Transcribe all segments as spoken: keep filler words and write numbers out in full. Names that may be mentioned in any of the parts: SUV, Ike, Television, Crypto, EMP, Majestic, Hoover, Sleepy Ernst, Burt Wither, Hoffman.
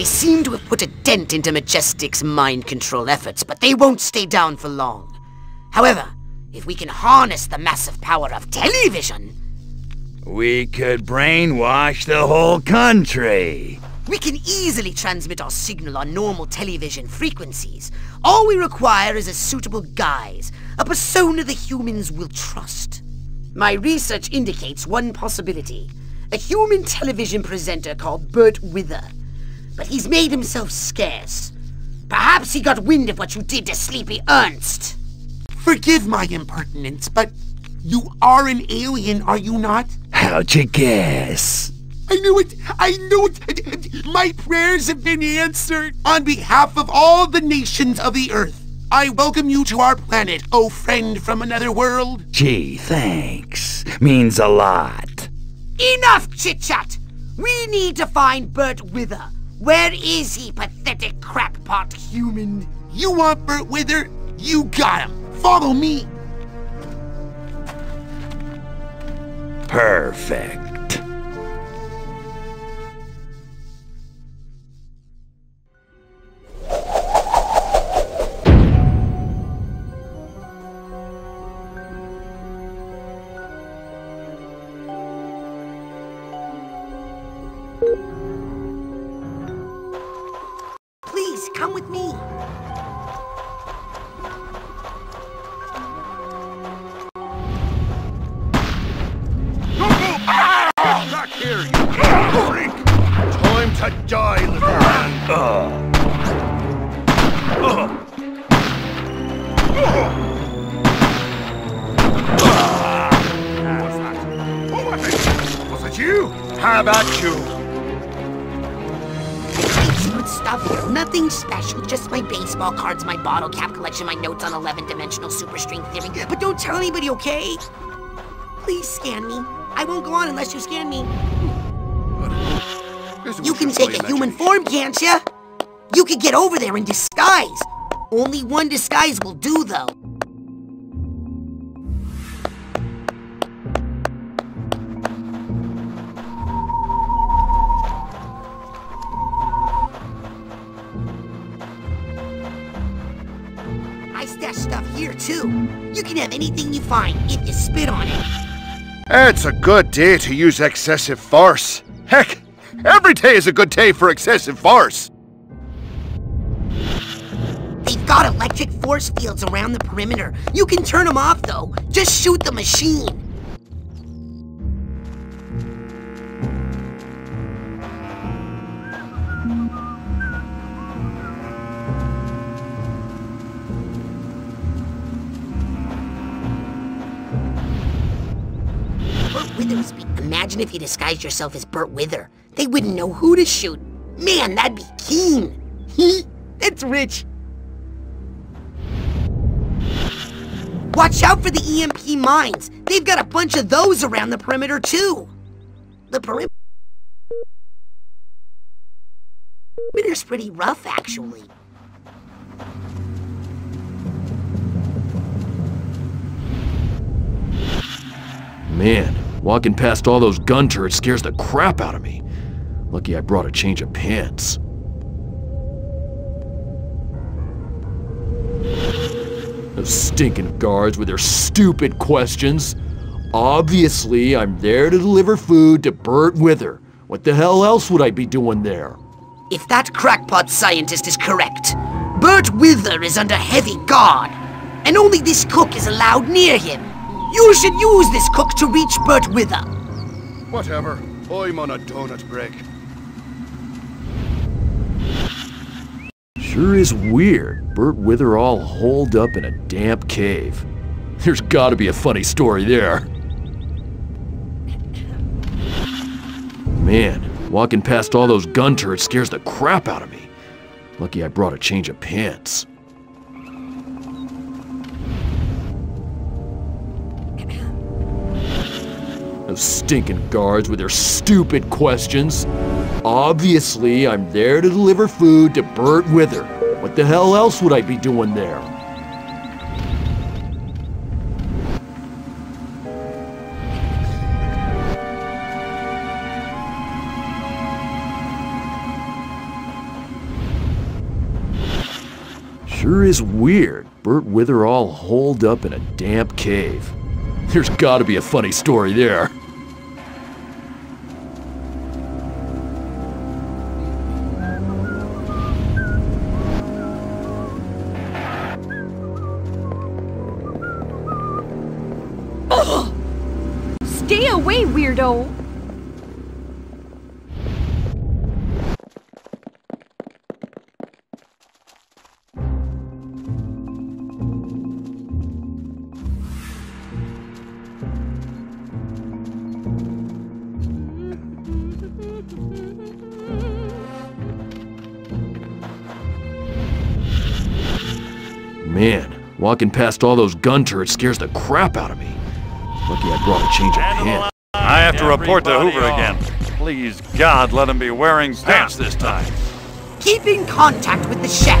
We seem to have put a dent into Majestic's mind control efforts, but they won't stay down for long. However, if we can harness the massive power of television... we could brainwash the whole country. We can easily transmit our signal on normal television frequencies. All we require is a suitable guise, a persona the humans will trust. My research indicates one possibility. A human television presenter called Burt Wither. But he's made himself scarce. Perhaps he got wind of what you did to Sleepy Ernst. Forgive my impertinence, but you are an alien, are you not? How'd you guess? I knew it! I knew it! My prayers have been answered! On behalf of all the nations of the Earth, I welcome you to our planet, oh friend from another world. Gee, thanks. Means a lot. Enough chit-chat! We need to find Burt Wither. Where is he, pathetic crackpot human? You want Burt Wither? You got him. Follow me. Perfect. Please come with me. How about you? It's good stuff. Nothing special. Just my baseball cards, my bottle cap collection, my notes on eleven-dimensional superstring theory. But don't tell anybody, okay? Please scan me. I won't go on unless you scan me. You can take a human form, can't you? You could get over there in disguise. Only one disguise will do, though. You can have anything you find if you spit on it. It's a good day to use excessive force. Heck, every day is a good day for excessive force. They've got electric force fields around the perimeter. You can turn them off, though. Just shoot the machine. Imagine if you disguised yourself as Burt Wither. They wouldn't know who to shoot. Man, that'd be keen. He, that's rich. Watch out for the E M P mines. They've got a bunch of those around the perimeter too. The perimeter's pretty rough, actually. Man. Walking past all those gun turrets scares the crap out of me. Lucky I brought a change of pants. Those stinking guards with their stupid questions. Obviously, I'm there to deliver food to Burt Wither. What the hell else would I be doing there? If that crackpot scientist is correct, Burt Wither is under heavy guard, and only this cook is allowed near him. You should use this cook to reach Burt Wither. Whatever. I'm on a donut break. Sure is weird. Burt Wither all holed up in a damp cave. There's gotta be a funny story there. Man, walking past all those gun turrets scares the crap out of me. Lucky I brought a change of pants. Those stinking guards with their stupid questions. Obviously, I'm there to deliver food to Burt Wither. What the hell else would I be doing there? Sure is weird, Burt Wither all holed up in a damp cave. There's gotta be a funny story there. Ugh. Stay away, weirdo! Man, walking past all those gun turrets scares the crap out of me. Lucky I brought a change of pants. I have to report to Hoover again. Please, God, let him be wearing pants this time. Keep in contact with the chef.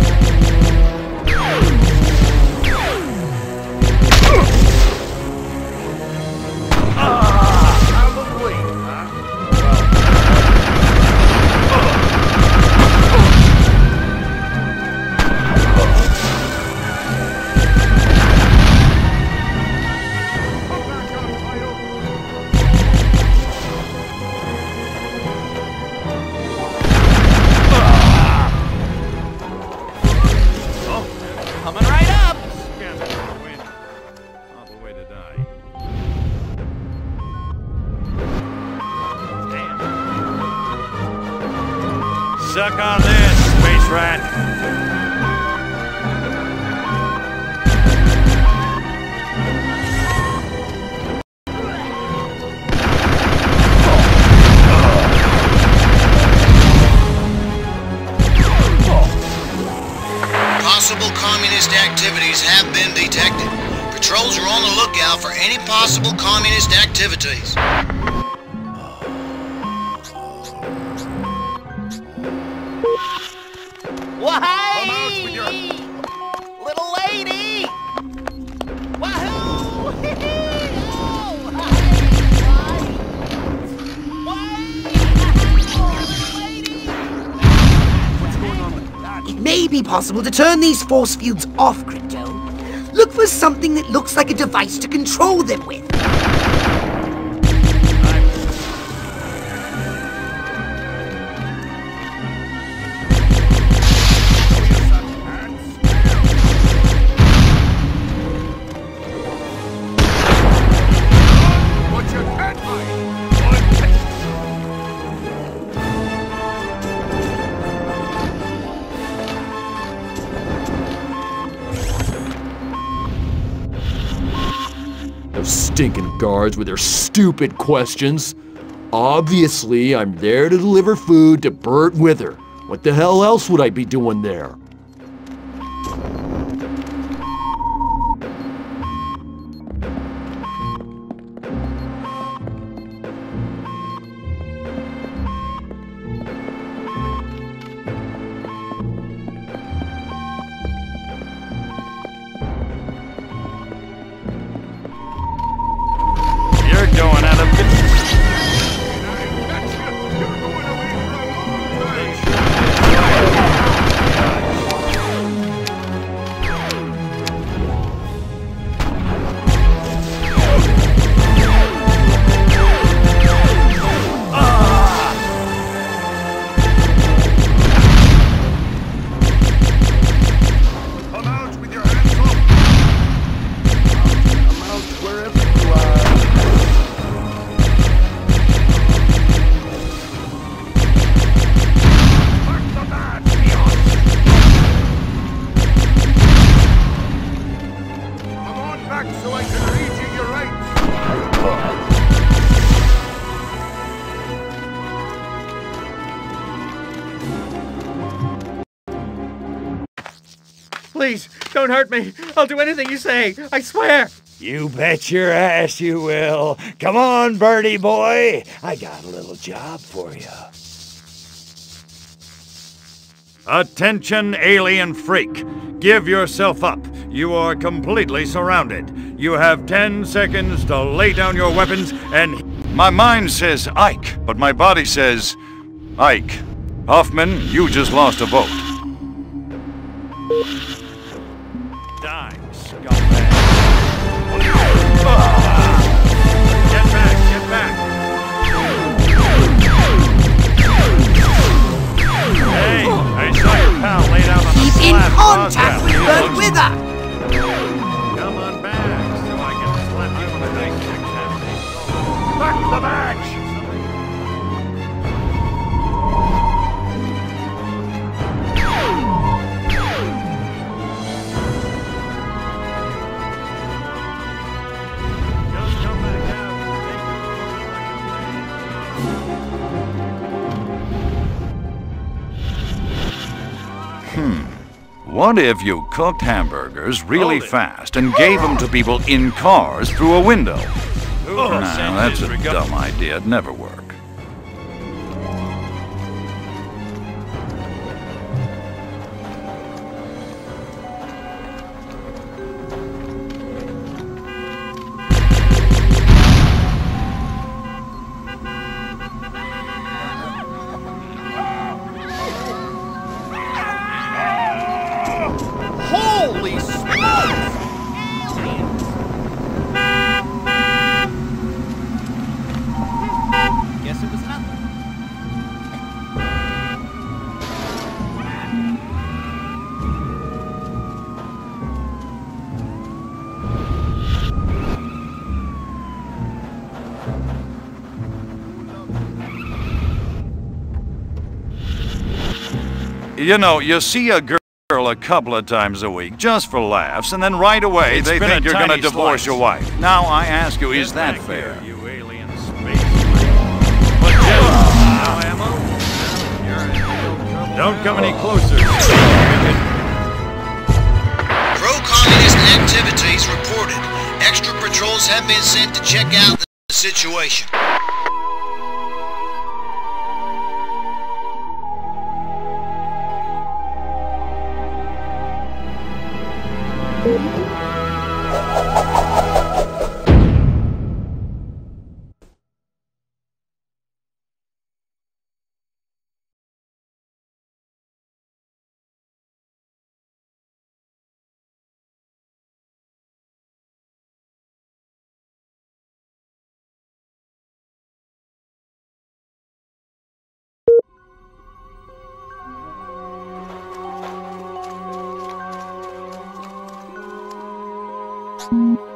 Suck on this, space rat! Possible communist activities have been detected. Patrols are on the lookout for any possible communist activities. Possible to turn these force fields off, Crypto. Look for something that looks like a device to control them with. Stinking guards with their stupid questions. Obviously, I'm there to deliver food to Burt Wither. What the hell else would I be doing there? Please, don't hurt me. I'll do anything you say. I swear. You bet your ass you will. Come on, birdie boy. I got a little job for you. Attention, alien freak. Give yourself up. You are completely surrounded. You have ten seconds to lay down your weapons and... My mind says Ike, but my body says Ike. Hoffman, you just lost a vote. Contact with Burt Wither! Come on back, so I can slap you in the nice chick cavity. Back the match! Hmm. What if you cooked hamburgers really fast and gave them to people in cars through a window? No, that's a dumb idea. It'd never work. You know, you see a girl a couple of times a week just for laughs, and then right away it's they think you're going to divorce your wife. Now I ask you, is that fair? Here, you alien space. But uh, ammo? Don't come any closer. Pro-communist activities reported. Extra patrols have been sent to check out the situation. Mm-hmm.